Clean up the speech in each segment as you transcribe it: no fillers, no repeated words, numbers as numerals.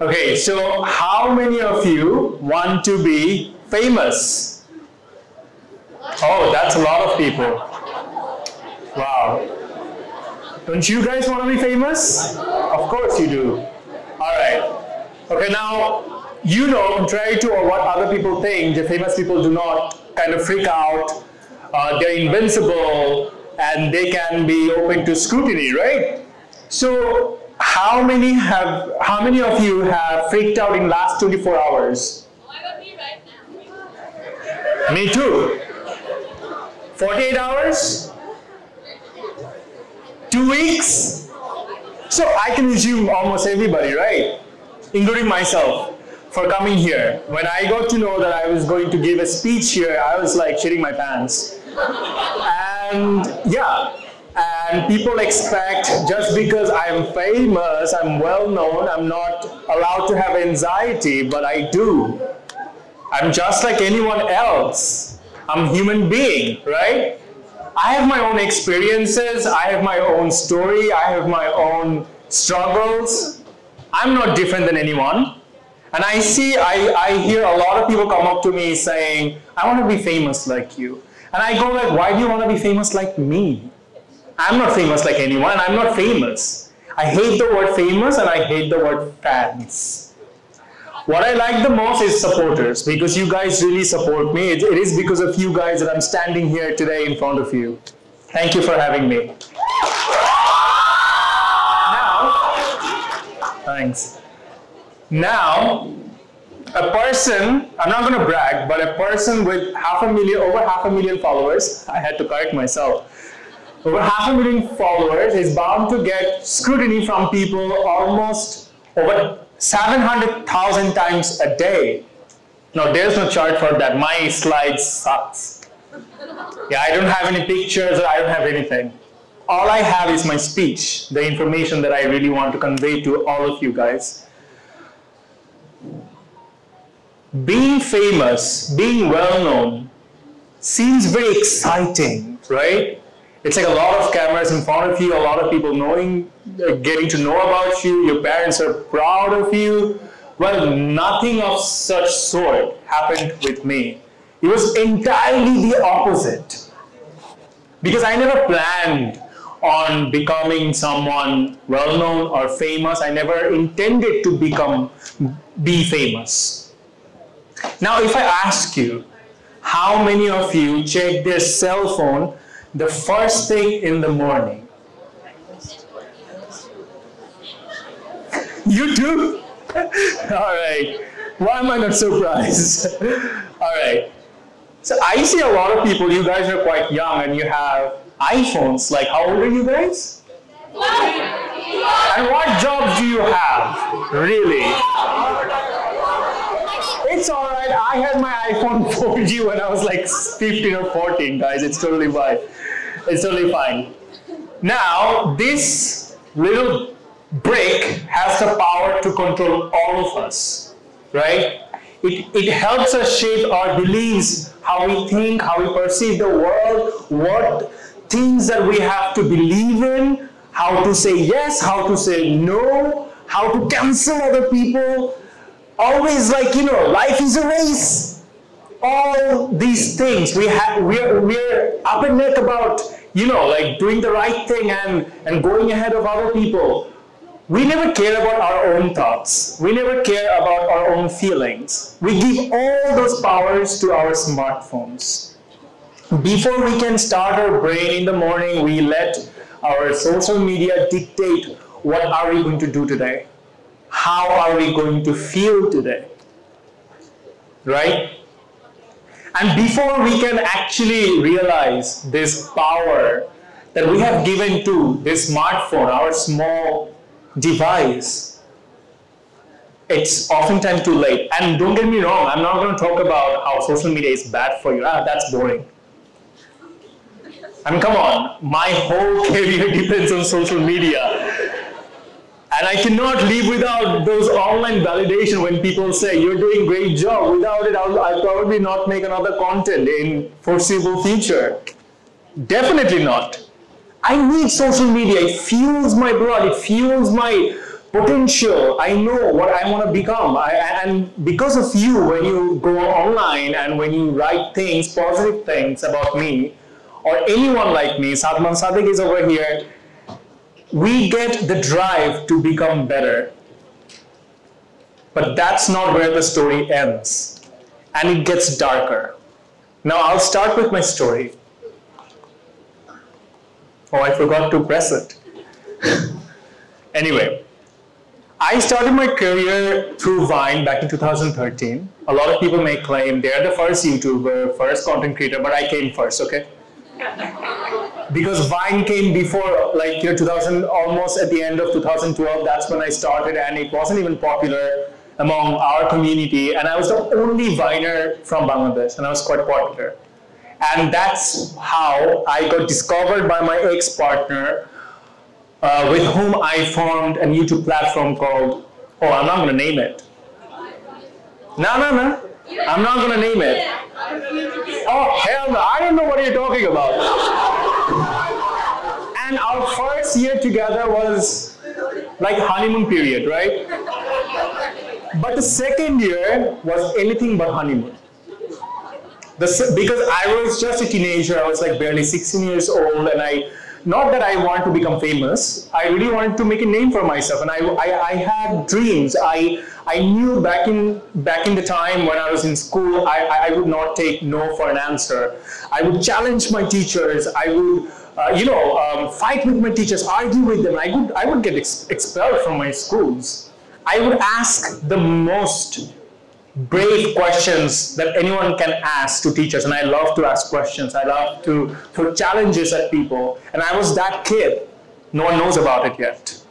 Okay, so how many of you want to be famous? Oh, that's a lot of people. Wow. Don't you guys want to be famous? Of course you do. All right. Okay, now, you know, contrary to what other people think, the famous people do not kind of freak out. They're invincible and they can be open to scrutiny, right? So, how many of you have freaked out in last 24 hours? I got me right now. Me too. 48 hours? 2 weeks? So I can assume almost everybody, right? Including myself for coming here. When I got to know that I was going to give a speech here, I was like shitting my pants. And yeah. And people expect just because I'm famous, I'm well known, I'm not allowed to have anxiety, but I do. I'm just like anyone else. I'm a human being, right? I have my own experiences, I have my own story, I have my own struggles. I'm not different than anyone. And I hear a lot of people come up to me saying, I want to be famous like you. And I go like, why do you want to be famous like me? I'm not famous like anyone, I'm not famous. I hate the word famous and I hate the word fans. What I like the most is supporters, because you guys really support me. It is because of you guys that I'm standing here today in front of you. Thank you for having me. Now, thanks. Now, a person, I'm not going to brag, but a person with over half a million followers, I had to correct myself. Over half a million followers is bound to get scrutiny from people almost over 700,000 times a day. Now there's no chart for that. My slide sucks. Yeah, I don't have any pictures or I don't have anything. All I have is my speech, the information that I really want to convey to all of you guys. Being famous, being well known seems very exciting, right? It's like a lot of cameras in front of you, a lot of people knowing, getting to know about you, your parents are proud of you. Well, nothing of such sort happened with me. It was entirely the opposite. Because I never planned on becoming someone well-known or famous. I never intended to be famous. Now, if I ask you, how many of you check their cell phone the first thing in the morning? You do? All right. Why am I not surprised? All right. So I see a lot of people, you guys are quite young and you have iPhones. Like, how old are you guys? And what jobs do you have? Really? It's all right. I had my iPhone 4G when I was like 15 or 14, guys. It's totally fine. It's totally fine. Now, this little brick has the power to control all of us, right? It helps us shape our beliefs, how we think, how we perceive the world, what things that we have to believe in, how to say yes, how to say no, how to cancel other people. Always like, you know, life is a race. All these things we're up and neck about, you know, like doing the right thing and going ahead of other people. We never care about our own thoughts. We never care about our own feelings. We give all those powers to our smartphones. Before we can start our brain in the morning, we let our social media dictate what are we going to do today. How are we going to feel today, right? And before we can actually realize this power that we have given to this smartphone, our small device, it's oftentimes too late. And don't get me wrong, I'm not going to talk about how social media is bad for you. Ah, that's boring. I mean, come on, my whole career depends on social media. And I cannot live without those online validation when people say, you're doing a great job. Without it, I'll probably not make another content in foreseeable future. Definitely not. I need social media. It fuels my blood. It fuels my potential. I know what I want to become. And because of you, when you go online and when you write things, positive things about me or anyone like me, Sadman Sadiq is over here, we get the drive to become better. But that's not where the story ends. And it gets darker. Now I'll start with my story. Oh, I forgot to press it. Anyway, I started my career through Vine back in 2013. A lot of people may claim they're the first YouTuber, first content creator, but I came first, okay? Because Vine came before, like, you know, almost at the end of 2012, that's when I started, and it wasn't even popular among our community. And I was the only Viner from Bangladesh, and I was quite popular. And that's how I got discovered by my ex-partner, with whom I formed a YouTube platform called, oh, I'm not gonna name it. No, I'm not gonna name it. Oh, hell no, I don't know what you're talking about. And our first year together was like honeymoon period, right? But the second year was anything but honeymoon. Because I was just a teenager, I was like barely 16 years old, and not that I wanted to become famous, I really wanted to make a name for myself, and I had dreams. I knew back in the time when I was in school, I would not take no for an answer. I would challenge my teachers, I would fight with my teachers, argue with them, I would get expelled from my schools. I would ask the most brave questions that anyone can ask to teachers, and I love to ask questions, I love to throw challenges at people, and I was that kid. No one knows about it yet.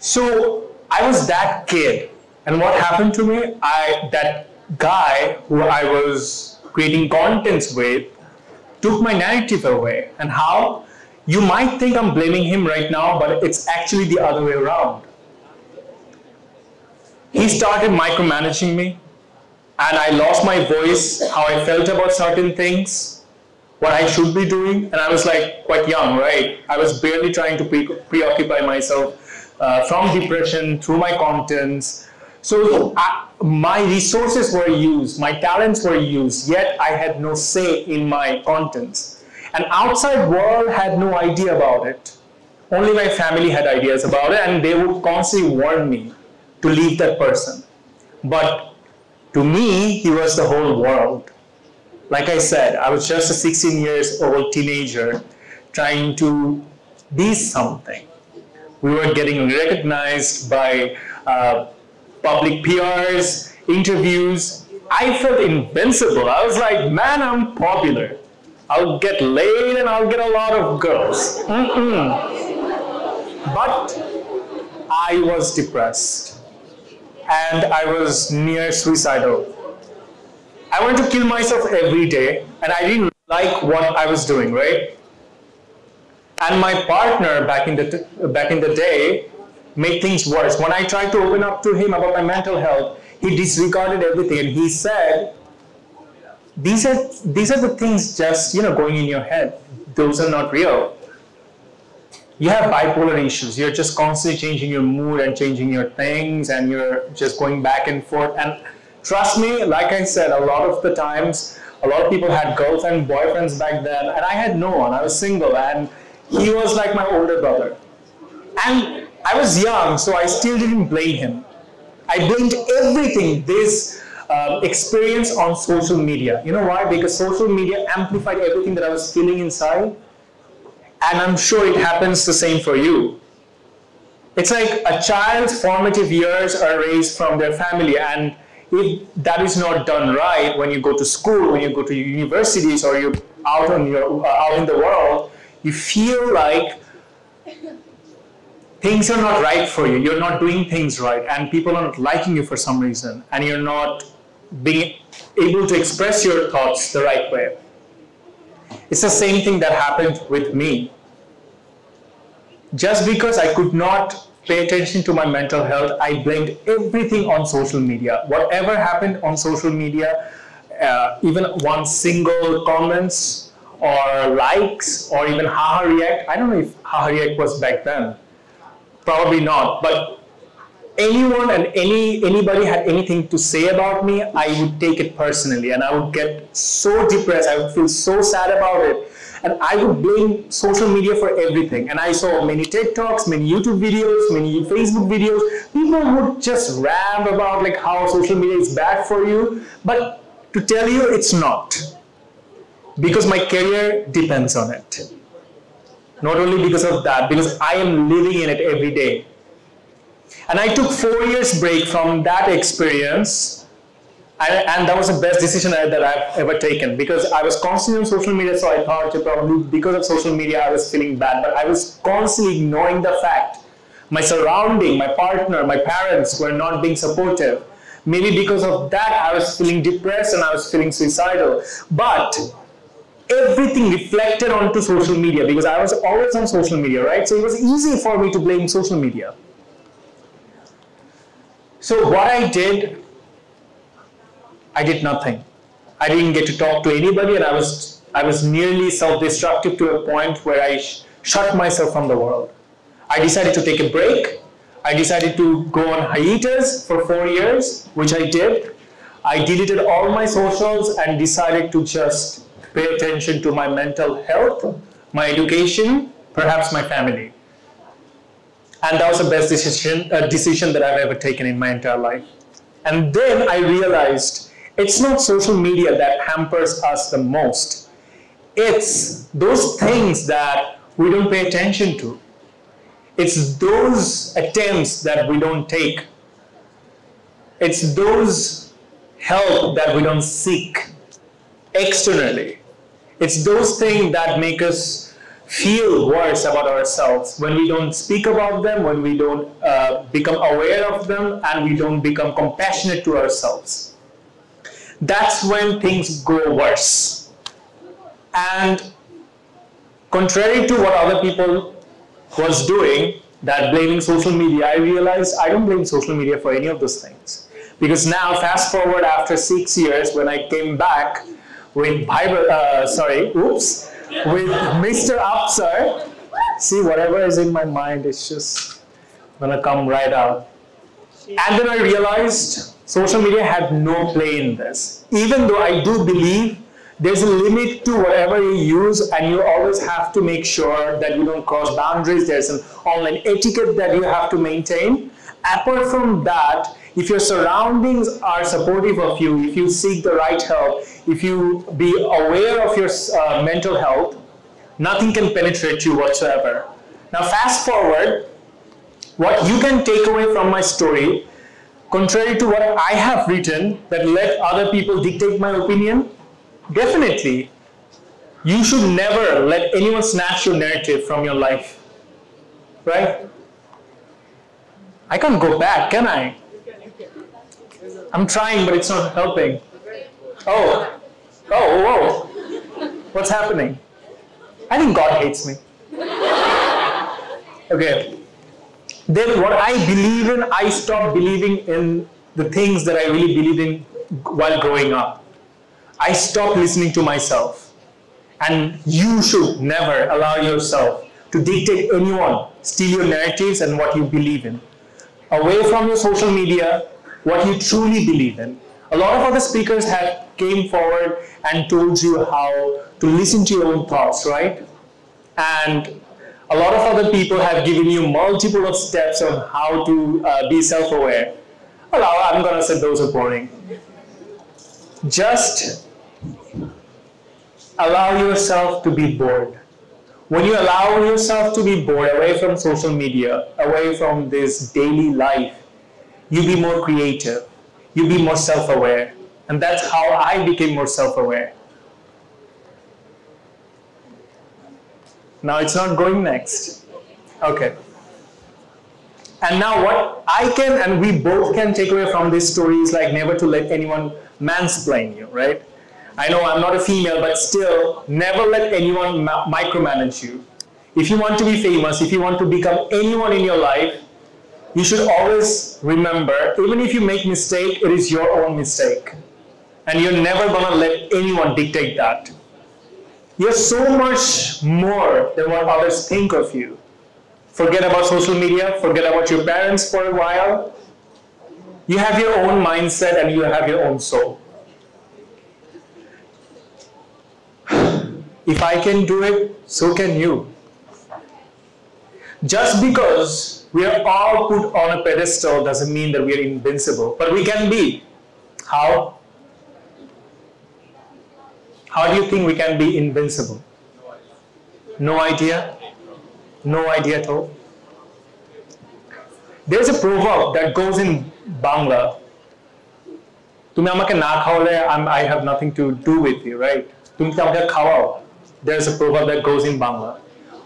So I was that kid, and what happened to me, that guy who I was creating contents with took my narrative away. And how? You might think I'm blaming him right now, but it's actually the other way around. He started micromanaging me, and I lost my voice, how I felt about certain things, what I should be doing. And I was like quite young, right? I was barely trying to preoccupy myself from depression through my contents. So my resources were used, my talents were used, yet I had no say in my contents. And outside world had no idea about it. Only my family had ideas about it, and they would constantly warn me to leave that person. But to me, he was the whole world. Like I said, I was just a 16-year-old teenager trying to be something. We were getting recognized by public PRs, interviews. I felt invincible. I was like, man, I'm popular. I'll get laid and I'll get a lot of girls. But I was depressed. And I was near suicidal. I wanted to kill myself every day, and I didn't like what I was doing, right? And my partner back in the day made things worse. When I tried to open up to him about my mental health, he disregarded everything, and he said, these are the things just, you know, going in your head. Those are not real. You have bipolar issues, you're just constantly changing your mood and changing your things, and you're just going back and forth. And trust me, like I said, a lot of the times, a lot of people had girlfriends, boyfriends back then, and I had no one, I was single, and he was like my older brother. And I was young, so I still didn't blame him. I blamed everything, this experience on social media. You know why? Because social media amplified everything that I was feeling inside. And I'm sure it happens the same for you. It's like a child's formative years are raised from their family, and if that is not done right, when you go to school, when you go to universities, or you're out in the world, you feel like things are not right for you, you're not doing things right, and people are not liking you for some reason, and you're not being able to express your thoughts the right way. It's the same thing that happened with me. Just because I could not pay attention to my mental health, I blamed everything on social media. Whatever happened on social media, even one single comments or likes or even haha react. I don't know if haha react was back then. Probably not, but anyone and anybody had anything to say about me, I would take it personally and I would get so depressed, I would feel so sad about it. And I would blame social media for everything. And I saw many TikToks, many YouTube videos, many Facebook videos. People would just rant about like how social media is bad for you. But to tell you, it's not. Because my career depends on it. Not only because of that, because I am living in it every day. And I took 4 years break from that experience, and that was the best decision that I've ever taken, because I was constantly on social media, so I thought probably because of social media I was feeling bad, but I was constantly ignoring the fact my surrounding, my partner, my parents were not being supportive. Maybe because of that I was feeling depressed and I was feeling suicidal. But everything reflected onto social media, because I was always on social media, right? So it was easy for me to blame social media. So what I did nothing. I didn't get to talk to anybody, and I was nearly self-destructive to a point where I shut myself from the world. I decided to take a break. I decided to go on hiatus for 4 years, which I did. I deleted all my socials and decided to just pay attention to my mental health, my education, perhaps my family. And that was the best decision that I've ever taken in my entire life. And then I realized it's not social media that hampers us the most. It's those things that we don't pay attention to. It's those attempts that we don't take. It's those help that we don't seek externally. It's those things that make us feel worse about ourselves when we don't speak about them, when we don't become aware of them, and we don't become compassionate to ourselves. That's when things go worse. And contrary to what other people was doing, that blaming social media, I realized I don't blame social media for any of those things. Because now, fast forward after 6 years, when I came back with with Mr. Absar, see, whatever is in my mind is just gonna come right out. And then I realized social media had no play in this. Even though I do believe there's a limit to whatever you use, and you always have to make sure that you don't cross boundaries. There's an online etiquette that you have to maintain. Apart from that, if your surroundings are supportive of you, if you seek the right help, if you be aware of your mental health, nothing can penetrate you whatsoever. Now fast forward, what you can take away from my story, contrary to what I have written, that let other people dictate my opinion, definitely, you should never let anyone snatch your narrative from your life, right? I can't go back, can I? I'm trying, but it's not helping. Oh, oh, whoa, what's happening? I think God hates me. Okay. Then what I believe in, I stopped believing in the things that I really believed in while growing up. I stopped listening to myself. And you should never allow yourself to dictate anyone, steal your narratives and what you believe in. Away from your social media, what you truly believe in. A lot of other speakers have came forward and told you how to listen to your own thoughts, right? And a lot of other people have given you multiple of steps on how to be self-aware. Well, I'm going to say those are boring. Just allow yourself to be bored. When you allow yourself to be bored away from social media, away from this daily life, you be more creative, you be more self-aware. And that's how I became more self-aware. Now it's not going next. Okay. And now what I can and we both can take away from this story is like never to let anyone mansplain you, right? I know I'm not a female, but still never let anyone micromanage you. If you want to be famous, if you want to become anyone in your life, you should always remember, even if you make mistake, it is your own mistake. And you're never gonna let anyone dictate that. You're so much more than what others think of you. Forget about social media, forget about your parents for a while. You have your own mindset and you have your own soul. If I can do it, so can you. Just because we are all put on a pedestal doesn't mean that we are invincible, but we can be. How? How do you think we can be invincible? No idea? No idea at all? There's a proverb that goes in Bangla. I have nothing to do with you, right? There's a proverb that goes in Bangla.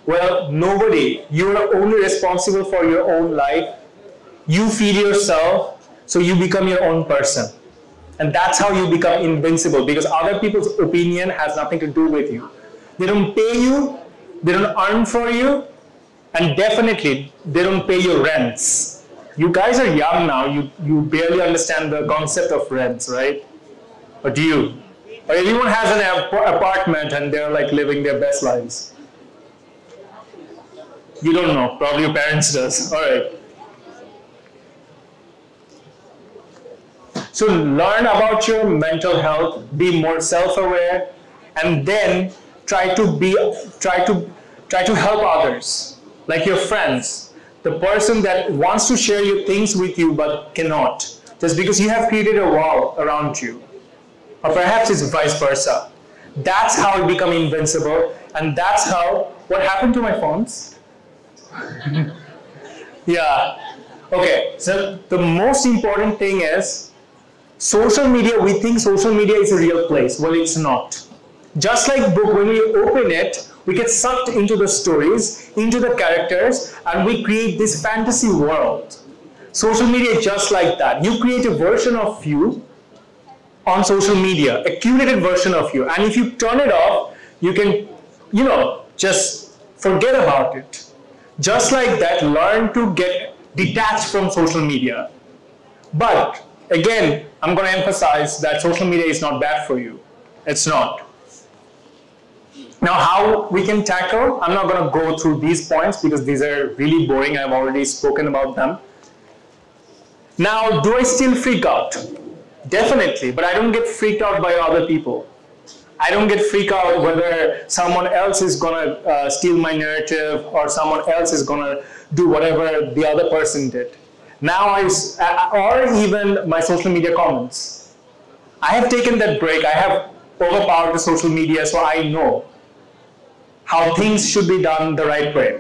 Well, nobody, you are only responsible for your own life. You feed yourself, so you become your own person. And that's how you become invincible, because other people's opinion has nothing to do with you. They don't pay you, they don't earn for you, and definitely they don't pay your rents. You guys are young now, you barely understand the concept of rents, right? Or do you? Or everyone has an apartment and they're like living their best lives. You don't know, probably your parents does. All right. So learn about your mental health, be more self-aware, and then try to help others, like your friends, the person that wants to share your things with you but cannot, just because you have created a wall around you, or perhaps it's vice versa. That's how you become invincible, and that's how. What happened to my phones? Yeah. Okay, so the most important thing is social media. We think social media is a real place. Well, it's not. Just like book, when we open it, we get sucked into the stories, into the characters, and we create this fantasy world. Social media is just like that. You create a version of you on social media, a curated version of you. And if you turn it off, you can, you know, just forget about it. Just like that, learn to get detached from social media. But again, I'm going to emphasize that social media is not bad for you. It's not. Now, how we can tackle, I'm not going to go through these points because these are really boring. I've already spoken about them. Now, do I still freak out? Definitely, but I don't get freaked out by other people. I don't get freaked out whether someone else is going to steal my narrative or someone else is going to do whatever the other person did. Now, or even my social media comments. I have taken that break. I have overpowered the social media, so I know how things should be done the right way.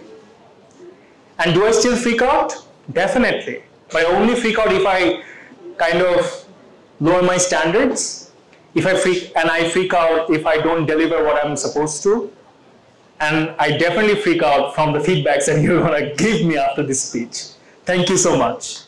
And do I still freak out? Definitely. But I only freak out if I kind of lower my standards, I freak out if I don't deliver what I'm supposed to. And I definitely freak out from the feedbacks that you're going to give me after this speech. Thank you so much.